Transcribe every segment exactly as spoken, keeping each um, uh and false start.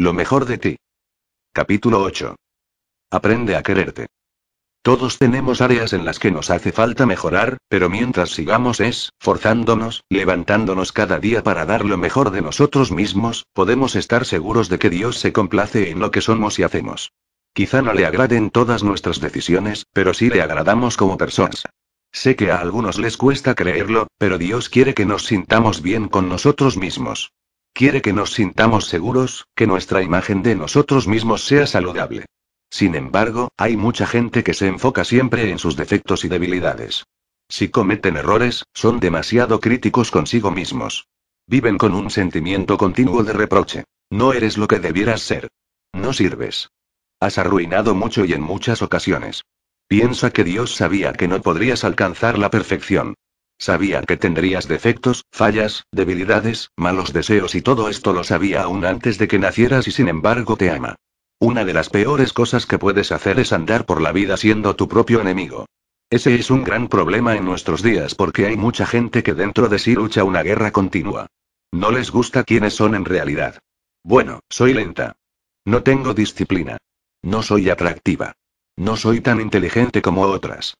Lo mejor de ti. Capítulo ocho. Aprende a quererte. Todos tenemos áreas en las que nos hace falta mejorar, pero mientras sigamos esforzándonos, levantándonos cada día para dar lo mejor de nosotros mismos, podemos estar seguros de que Dios se complace en lo que somos y hacemos. Quizá no le agraden todas nuestras decisiones, pero sí le agradamos como personas. Sé que a algunos les cuesta creerlo, pero Dios quiere que nos sintamos bien con nosotros mismos. Quiere que nos sintamos seguros, que nuestra imagen de nosotros mismos sea saludable. Sin embargo, hay mucha gente que se enfoca siempre en sus defectos y debilidades. Si cometen errores, son demasiado críticos consigo mismos. Viven con un sentimiento continuo de reproche. No eres lo que debieras ser. No sirves. Has arruinado mucho y en muchas ocasiones. Piensa que Dios sabía que no podrías alcanzar la perfección. Sabía que tendrías defectos, fallas, debilidades, malos deseos y todo esto lo sabía aún antes de que nacieras y sin embargo te ama. Una de las peores cosas que puedes hacer es andar por la vida siendo tu propio enemigo. Ese es un gran problema en nuestros días porque hay mucha gente que dentro de sí lucha una guerra continua. No les gusta quiénes son en realidad. Bueno, soy lenta. No tengo disciplina. No soy atractiva. No soy tan inteligente como otras.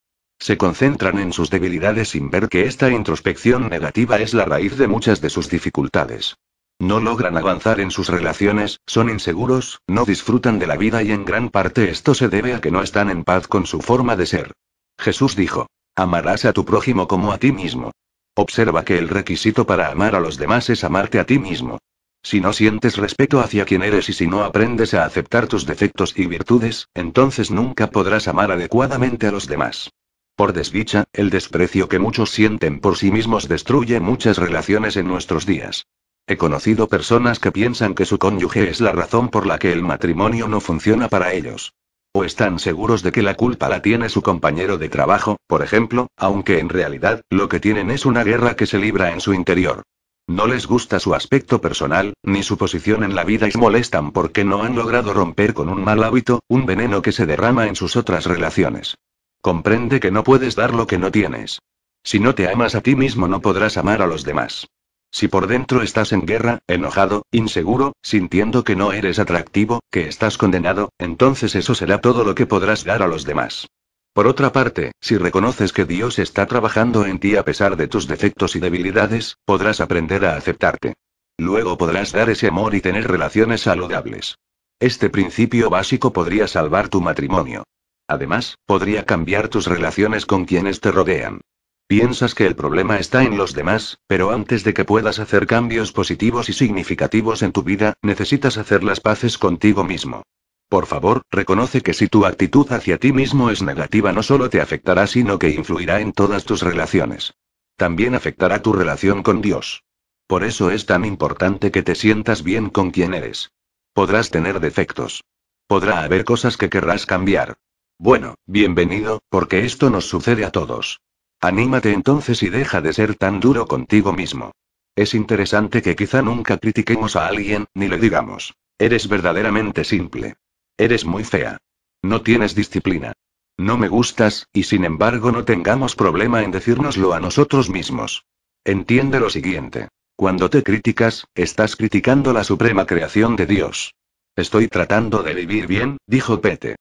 Se concentran en sus debilidades sin ver que esta introspección negativa es la raíz de muchas de sus dificultades. No logran avanzar en sus relaciones, son inseguros, no disfrutan de la vida y en gran parte esto se debe a que no están en paz con su forma de ser. Jesús dijo: amarás a tu prójimo como a ti mismo. Observa que el requisito para amar a los demás es amarte a ti mismo. Si no sientes respeto hacia quien eres y si no aprendes a aceptar tus defectos y virtudes, entonces nunca podrás amar adecuadamente a los demás. Por desdicha, el desprecio que muchos sienten por sí mismos destruye muchas relaciones en nuestros días. He conocido personas que piensan que su cónyuge es la razón por la que el matrimonio no funciona para ellos. O están seguros de que la culpa la tiene su compañero de trabajo, por ejemplo, aunque en realidad, lo que tienen es una guerra que se libra en su interior. No les gusta su aspecto personal, ni su posición en la vida y se molestan porque no han logrado romper con un mal hábito, un veneno que se derrama en sus otras relaciones. Comprende que no puedes dar lo que no tienes. Si no te amas a ti mismo no podrás amar a los demás. Si por dentro estás en guerra, enojado, inseguro, sintiendo que no eres atractivo, que estás condenado, entonces eso será todo lo que podrás dar a los demás. Por otra parte, si reconoces que Dios está trabajando en ti a pesar de tus defectos y debilidades, podrás aprender a aceptarte. Luego podrás dar ese amor y tener relaciones saludables. Este principio básico podría salvar tu matrimonio. Además, podría cambiar tus relaciones con quienes te rodean. Piensas que el problema está en los demás, pero antes de que puedas hacer cambios positivos y significativos en tu vida, necesitas hacer las paces contigo mismo. Por favor, reconoce que si tu actitud hacia ti mismo es negativa no solo te afectará sino que influirá en todas tus relaciones. También afectará tu relación con Dios. Por eso es tan importante que te sientas bien con quien eres. Podrás tener defectos. Podrá haber cosas que querrás cambiar. Bueno, bienvenido, porque esto nos sucede a todos. Anímate entonces y deja de ser tan duro contigo mismo. Es interesante que quizá nunca critiquemos a alguien, ni le digamos: eres verdaderamente simple. Eres muy fea. No tienes disciplina. No me gustas, y sin embargo no tengamos problema en decírnoslo a nosotros mismos. Entiende lo siguiente: cuando te criticas, estás criticando la suprema creación de Dios. Estoy tratando de vivir bien, dijo Pete.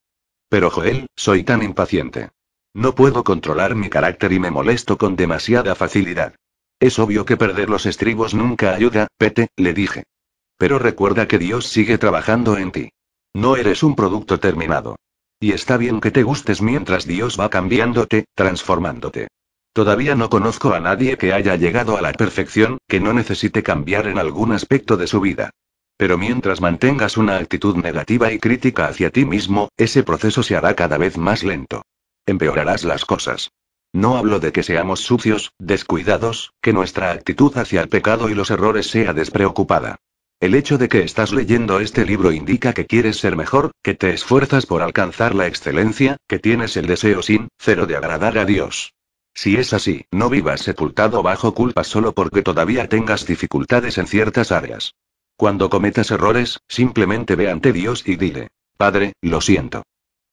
Pero Joel, soy tan impaciente. No puedo controlar mi carácter y me molesto con demasiada facilidad. Es obvio que perder los estribos nunca ayuda, Pete, le dije. Pero recuerda que Dios sigue trabajando en ti. No eres un producto terminado. Y está bien que te gustes mientras Dios va cambiándote, transformándote. Todavía no conozco a nadie que haya llegado a la perfección, que no necesite cambiar en algún aspecto de su vida. Pero mientras mantengas una actitud negativa y crítica hacia ti mismo, ese proceso se hará cada vez más lento. Empeorarás las cosas. No hablo de que seamos sucios, descuidados, que nuestra actitud hacia el pecado y los errores sea despreocupada. El hecho de que estás leyendo este libro indica que quieres ser mejor, que te esfuerzas por alcanzar la excelencia, que tienes el deseo sincero de agradar a Dios. Si es así, no vivas sepultado bajo culpa solo porque todavía tengas dificultades en ciertas áreas. Cuando cometas errores, simplemente ve ante Dios y dile: Padre, lo siento.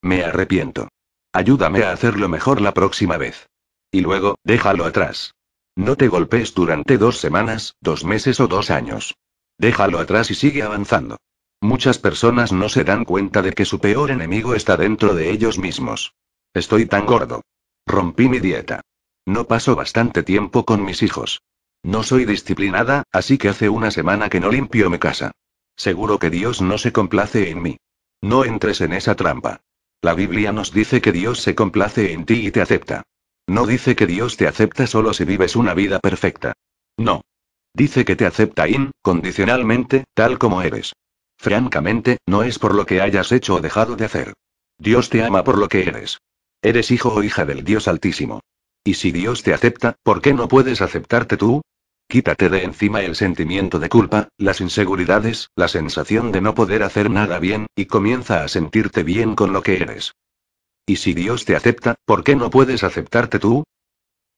Me arrepiento. Ayúdame a hacerlo mejor la próxima vez. Y luego, déjalo atrás. No te golpees durante dos semanas, dos meses o dos años. Déjalo atrás y sigue avanzando. Muchas personas no se dan cuenta de que su peor enemigo está dentro de ellos mismos. Estoy tan gordo. Rompí mi dieta. No paso bastante tiempo con mis hijos. No soy disciplinada, así que hace una semana que no limpio mi casa. Seguro que Dios no se complace en mí. No entres en esa trampa. La Biblia nos dice que Dios se complace en ti y te acepta. No dice que Dios te acepta solo si vives una vida perfecta. No. Dice que te acepta incondicionalmente, tal como eres. Francamente, no es por lo que hayas hecho o dejado de hacer. Dios te ama por lo que eres. Eres hijo o hija del Dios Altísimo. Y si Dios te acepta, ¿por qué no puedes aceptarte tú? Quítate de encima el sentimiento de culpa, las inseguridades, la sensación de no poder hacer nada bien, y comienza a sentirte bien con lo que eres. Y si Dios te acepta, ¿por qué no puedes aceptarte tú?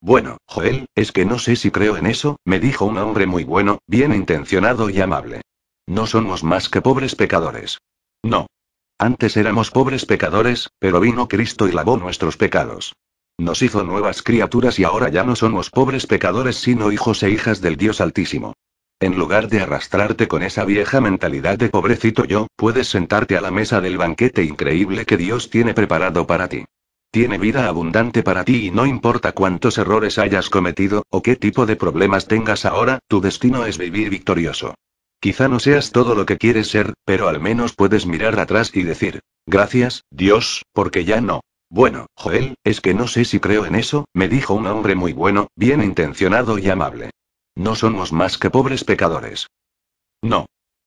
Bueno, Joel, es que no sé si creo en eso, me dijo un hombre muy bueno, bien intencionado y amable. No somos más que pobres pecadores. No. Antes éramos pobres pecadores, pero vino Cristo y lavó nuestros pecados. Nos hizo nuevas criaturas y ahora ya no somos pobres pecadores sino hijos e hijas del Dios Altísimo. En lugar de arrastrarte con esa vieja mentalidad de pobrecito yo, puedes sentarte a la mesa del banquete increíble que Dios tiene preparado para ti. Tiene vida abundante para ti y no importa cuántos errores hayas cometido, o qué tipo de problemas tengas ahora, tu destino es vivir victorioso. Quizá no seas todo lo que quieres ser, pero al menos puedes mirar atrás y decir, gracias, Dios, porque ya no. Bueno, Joel, es que no sé si creo en eso, me dijo un hombre muy bueno, bien intencionado y amable. No somos más que pobres pecadores. No.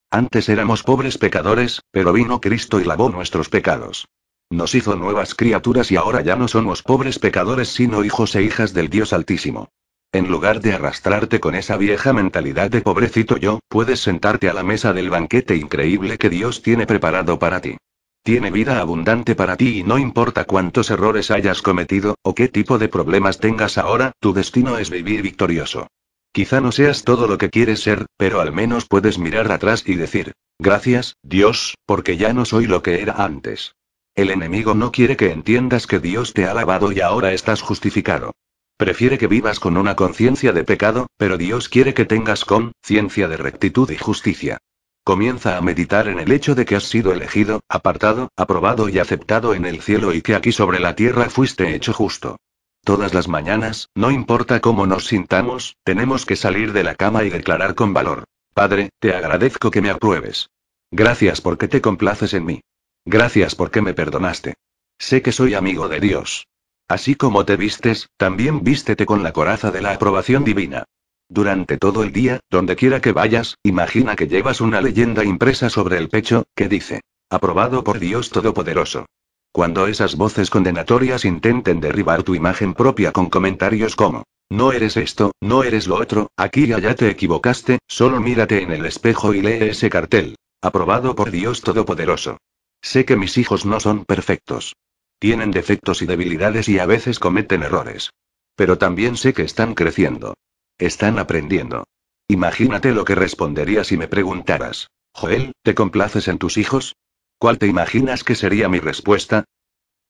Antes éramos pobres pecadores, pero vino Cristo y lavó nuestros pecados. Nos hizo nuevas criaturas y ahora ya no somos pobres pecadores sino hijos e hijas del Dios Altísimo. En lugar de arrastrarte con esa vieja mentalidad de pobrecito yo, puedes sentarte a la mesa del banquete increíble que Dios tiene preparado para ti. Tiene vida abundante para ti y no importa cuántos errores hayas cometido, o qué tipo de problemas tengas ahora, tu destino es vivir victorioso. Quizá no seas todo lo que quieres ser, pero al menos puedes mirar atrás y decir, gracias, Dios, porque ya no soy lo que era antes. El enemigo no quiere que entiendas que Dios te ha lavado y ahora estás justificado. Prefiere que vivas con una conciencia de pecado, pero Dios quiere que tengas conciencia de rectitud y justicia. Comienza a meditar en el hecho de que has sido elegido, apartado, aprobado y aceptado en el cielo y que aquí sobre la tierra fuiste hecho justo. Todas las mañanas, no importa cómo nos sintamos, tenemos que salir de la cama y declarar con valor. Padre, te agradezco que me apruebes. Gracias porque te complaces en mí. Gracias porque me perdonaste. Sé que soy amigo de Dios. Así como te vistes, también vístete con la coraza de la aprobación divina. Durante todo el día, donde quiera que vayas, imagina que llevas una leyenda impresa sobre el pecho, que dice, aprobado por Dios Todopoderoso. Cuando esas voces condenatorias intenten derribar tu imagen propia con comentarios como, no eres esto, no eres lo otro, aquí y allá te equivocaste, solo mírate en el espejo y lee ese cartel, aprobado por Dios Todopoderoso. Sé que mis hijos no son perfectos. Tienen defectos y debilidades y a veces cometen errores. Pero también sé que están creciendo. Están aprendiendo. Imagínate lo que respondería si me preguntaras, Joel, ¿te complaces en tus hijos? ¿Cuál te imaginas que sería mi respuesta?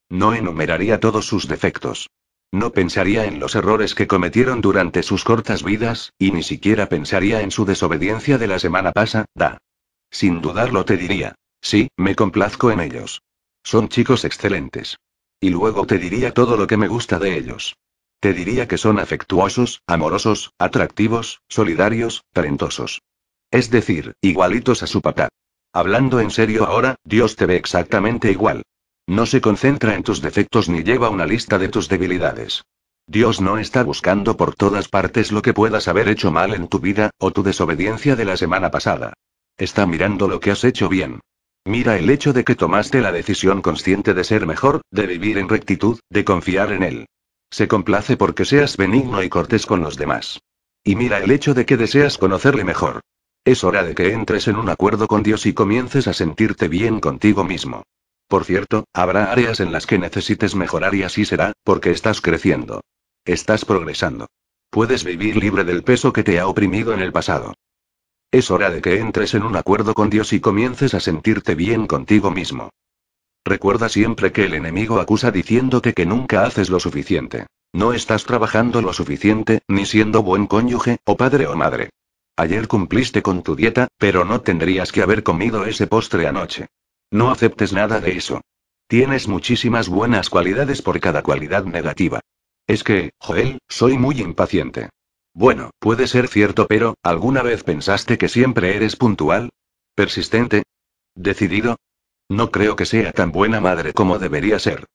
No enumeraría todos sus defectos. No pensaría en los errores que cometieron durante sus cortas vidas, y ni siquiera pensaría en su desobediencia de la semana pasada. Sin dudarlo te diría, sí, me complazco en ellos. Son chicos excelentes. Y luego te diría todo lo que me gusta de ellos. Te diría que son afectuosos, amorosos, atractivos, solidarios, talentosos. Es decir, igualitos a su papá. Hablando en serio ahora, Dios te ve exactamente igual. No se concentra en tus defectos ni lleva una lista de tus debilidades. Dios no está buscando por todas partes lo que puedas haber hecho mal en tu vida, o tu desobediencia de la semana pasada. Está mirando lo que has hecho bien. Mira el hecho de que tomaste la decisión consciente de ser mejor, de vivir en rectitud, de confiar en Él. Se complace porque seas benigno y cortés con los demás. Y mira el hecho de que deseas conocerle mejor. Es hora de que entres en un acuerdo con Dios y comiences a sentirte bien contigo mismo. Por cierto, habrá áreas en las que necesites mejorar y así será, porque estás creciendo. Estás progresando. Puedes vivir libre del peso que te ha oprimido en el pasado. Es hora de que entres en un acuerdo con Dios y comiences a sentirte bien contigo mismo. Recuerda siempre que el enemigo acusa diciéndote que nunca haces lo suficiente. No estás trabajando lo suficiente, ni siendo buen cónyuge, o padre o madre. Ayer cumpliste con tu dieta, pero no tendrías que haber comido ese postre anoche. No aceptes nada de eso. Tienes muchísimas buenas cualidades por cada cualidad negativa. Es que, Joel, soy muy impaciente. Bueno, puede ser cierto, pero ¿alguna vez pensaste que siempre eres puntual? ¿Persistente? ¿Decidido? No creo que sea tan buena madre como debería ser.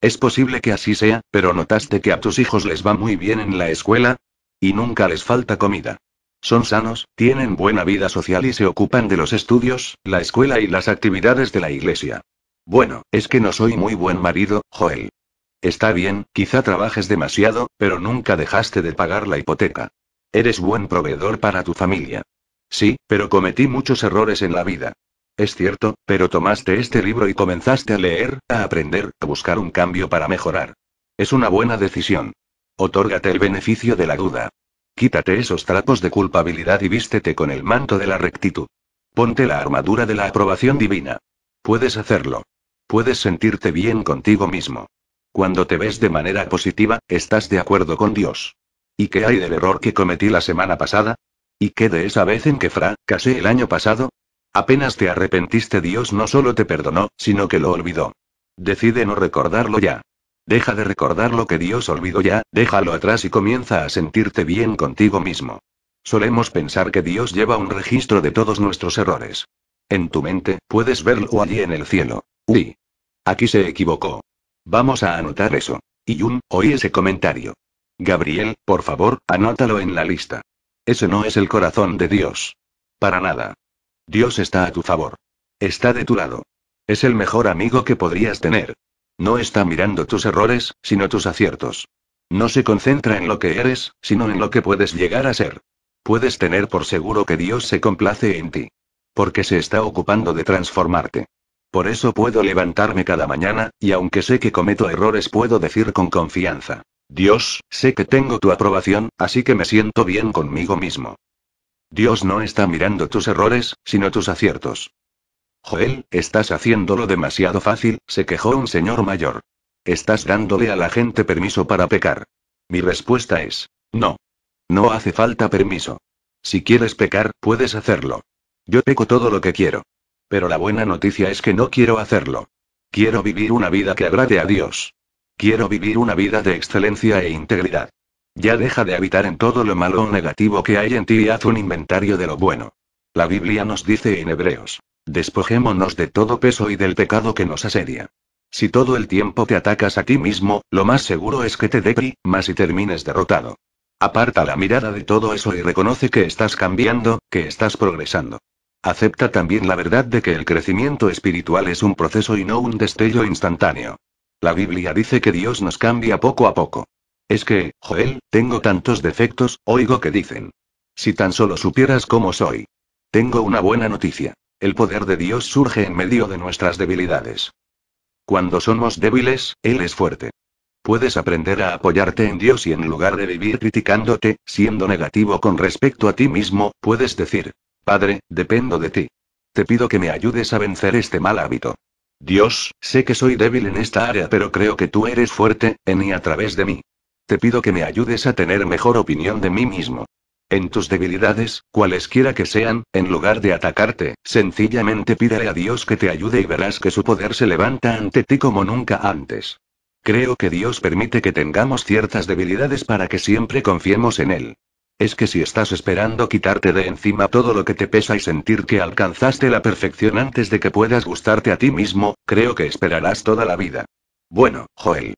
Es posible que así sea, pero ¿notaste que a tus hijos les va muy bien en la escuela? Y nunca les falta comida. Son sanos, tienen buena vida social y se ocupan de los estudios, la escuela y las actividades de la iglesia. Bueno, es que no soy muy buen marido, Joel. Está bien, quizá trabajes demasiado, pero nunca dejaste de pagar la hipoteca. Eres buen proveedor para tu familia. Sí, pero cometí muchos errores en la vida. Es cierto, pero tomaste este libro y comenzaste a leer, a aprender, a buscar un cambio para mejorar. Es una buena decisión. Otórgate el beneficio de la duda. Quítate esos trapos de culpabilidad y vístete con el manto de la rectitud. Ponte la armadura de la aprobación divina. Puedes hacerlo. Puedes sentirte bien contigo mismo. Cuando te ves de manera positiva, estás de acuerdo con Dios. ¿Y qué hay del error que cometí la semana pasada? ¿Y qué de esa vez en que fracasé el año pasado? Apenas te arrepentiste, Dios no solo te perdonó, sino que lo olvidó. Decide no recordarlo ya. Deja de recordar lo que Dios olvidó ya, déjalo atrás y comienza a sentirte bien contigo mismo. Solemos pensar que Dios lleva un registro de todos nuestros errores. En tu mente, puedes verlo allí en el cielo. Uy. Aquí se equivocó. Vamos a anotar eso. Y un, oí ese comentario. Gabriel, por favor, anótalo en la lista. Ese no es el corazón de Dios. Para nada. Dios está a tu favor. Está de tu lado. Es el mejor amigo que podrías tener. No está mirando tus errores, sino tus aciertos. No se concentra en lo que eres, sino en lo que puedes llegar a ser. Puedes tener por seguro que Dios se complace en ti. Porque se está ocupando de transformarte. Por eso puedo levantarme cada mañana, y aunque sé que cometo errores puedo decir con confianza: Dios, sé que tengo tu aprobación, así que me siento bien conmigo mismo. Dios no está mirando tus errores, sino tus aciertos. Joel, estás haciéndolo demasiado fácil, se quejó un señor mayor. Estás dándole a la gente permiso para pecar. Mi respuesta es: no. No hace falta permiso. Si quieres pecar, puedes hacerlo. Yo peco todo lo que quiero. Pero la buena noticia es que no quiero hacerlo. Quiero vivir una vida que agrade a Dios. Quiero vivir una vida de excelencia e integridad. Ya deja de habitar en todo lo malo o negativo que hay en ti y haz un inventario de lo bueno. La Biblia nos dice en Hebreos: despojémonos de todo peso y del pecado que nos asedia. Si todo el tiempo te atacas a ti mismo, lo más seguro es que te deprimas y termines derrotado. Aparta la mirada de todo eso y reconoce que estás cambiando, que estás progresando. Acepta también la verdad de que el crecimiento espiritual es un proceso y no un destello instantáneo. La Biblia dice que Dios nos cambia poco a poco. Es que, Joel, tengo tantos defectos, oigo que dicen. Si tan solo supieras cómo soy. Tengo una buena noticia. El poder de Dios surge en medio de nuestras debilidades. Cuando somos débiles, Él es fuerte. Puedes aprender a apoyarte en Dios y en lugar de vivir criticándote, siendo negativo con respecto a ti mismo, puedes decir: Padre, dependo de ti. Te pido que me ayudes a vencer este mal hábito. Dios, sé que soy débil en esta área, pero creo que tú eres fuerte, en y a través de mí. Te pido que me ayudes a tener mejor opinión de mí mismo. En tus debilidades, cualesquiera que sean, en lugar de atacarte, sencillamente pídele a Dios que te ayude y verás que su poder se levanta ante ti como nunca antes. Creo que Dios permite que tengamos ciertas debilidades para que siempre confiemos en Él. Es que si estás esperando quitarte de encima todo lo que te pesa y sentir que alcanzaste la perfección antes de que puedas gustarte a ti mismo, creo que esperarás toda la vida. Bueno, Joel.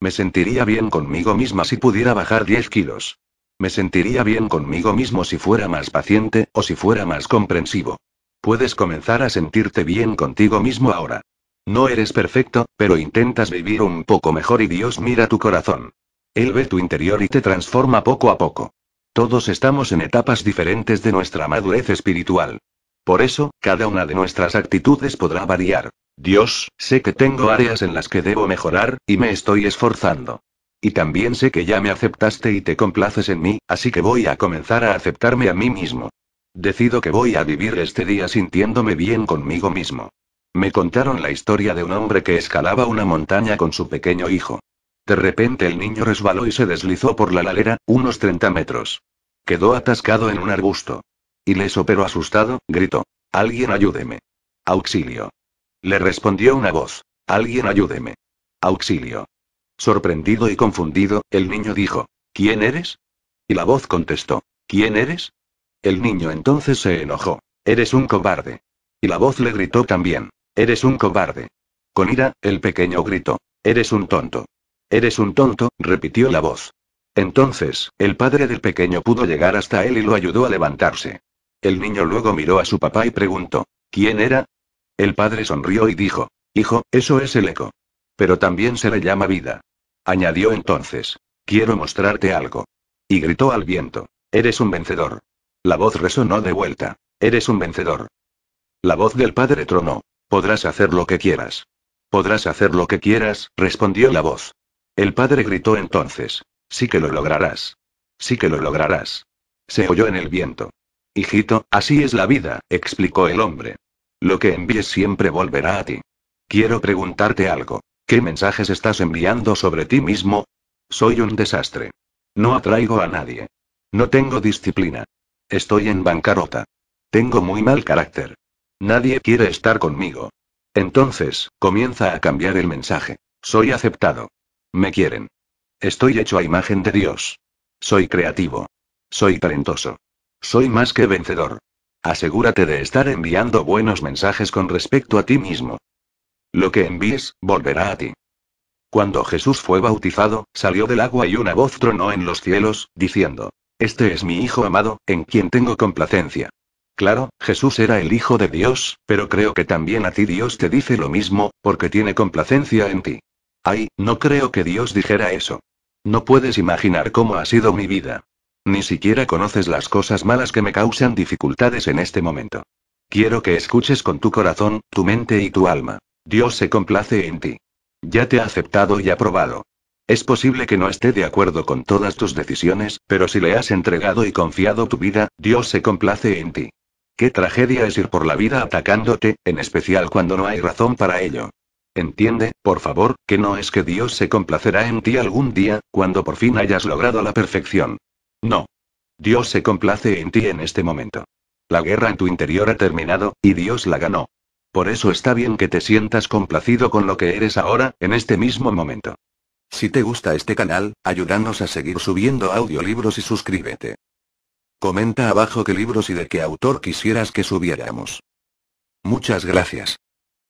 Me sentiría bien conmigo misma si pudiera bajar diez kilos. Me sentiría bien conmigo mismo si fuera más paciente, o si fuera más comprensivo. Puedes comenzar a sentirte bien contigo mismo ahora. No eres perfecto, pero intentas vivir un poco mejor y Dios mira tu corazón. Él ve tu interior y te transforma poco a poco. Todos estamos en etapas diferentes de nuestra madurez espiritual. Por eso, cada una de nuestras actitudes podrá variar. Dios, sé que tengo áreas en las que debo mejorar, y me estoy esforzando. Y también sé que ya me aceptaste y te complaces en mí, así que voy a comenzar a aceptarme a mí mismo. Decido que voy a vivir este día sintiéndome bien conmigo mismo. Me contaron la historia de un hombre que escalaba una montaña con su pequeño hijo. De repente el niño resbaló y se deslizó por la ladera, unos treinta metros. Quedó atascado en un arbusto. Ileso pero asustado, gritó: «Alguien ayúdeme. Auxilio». Le respondió una voz: «Alguien ayúdeme. Auxilio». Sorprendido y confundido, el niño dijo: «¿Quién eres?». Y la voz contestó: «¿Quién eres?». El niño entonces se enojó: «Eres un cobarde». Y la voz le gritó también: «Eres un cobarde». Con ira, el pequeño gritó: «Eres un tonto. Eres un tonto», repitió la voz. Entonces, el padre del pequeño pudo llegar hasta él y lo ayudó a levantarse. El niño luego miró a su papá y preguntó: «¿Quién era?». El padre sonrió y dijo: «Hijo, eso es el eco. Pero también se le llama vida». Añadió entonces: «Quiero mostrarte algo». Y gritó al viento: «Eres un vencedor». La voz resonó de vuelta: «Eres un vencedor». La voz del padre tronó: «Podrás hacer lo que quieras». «Podrás hacer lo que quieras», respondió la voz. El padre gritó entonces: «Sí que lo lograrás. Sí que lo lograrás». Se oyó en el viento. «Hijito, así es la vida», explicó el hombre. «Lo que envíes siempre volverá a ti. Quiero preguntarte algo. ¿Qué mensajes estás enviando sobre ti mismo? Soy un desastre. No atraigo a nadie. No tengo disciplina. Estoy en bancarrota. Tengo muy mal carácter. Nadie quiere estar conmigo». Entonces, comienza a cambiar el mensaje: «Soy aceptado. Me quieren. Estoy hecho a imagen de Dios. Soy creativo. Soy talentoso. Soy más que vencedor». Asegúrate de estar enviando buenos mensajes con respecto a ti mismo. Lo que envíes, volverá a ti. Cuando Jesús fue bautizado, salió del agua y una voz tronó en los cielos, diciendo: «Este es mi Hijo amado, en quien tengo complacencia». Claro, Jesús era el Hijo de Dios, pero creo que también a ti Dios te dice lo mismo, porque tiene complacencia en ti. Ay, no creo que Dios dijera eso. No puedes imaginar cómo ha sido mi vida. Ni siquiera conoces las cosas malas que me causan dificultades en este momento. Quiero que escuches con tu corazón, tu mente y tu alma. Dios se complace en ti. Ya te ha aceptado y aprobado. Es posible que no esté de acuerdo con todas tus decisiones, pero si le has entregado y confiado tu vida, Dios se complace en ti. Qué tragedia es ir por la vida atacándote, en especial cuando no hay razón para ello. Entiende, por favor, que no es que Dios se complacerá en ti algún día, cuando por fin hayas logrado la perfección. No. Dios se complace en ti en este momento. La guerra en tu interior ha terminado, y Dios la ganó. Por eso está bien que te sientas complacido con lo que eres ahora, en este mismo momento. Si te gusta este canal, ayúdanos a seguir subiendo audiolibros y suscríbete. Comenta abajo qué libros y de qué autor quisieras que subiéramos. Muchas gracias.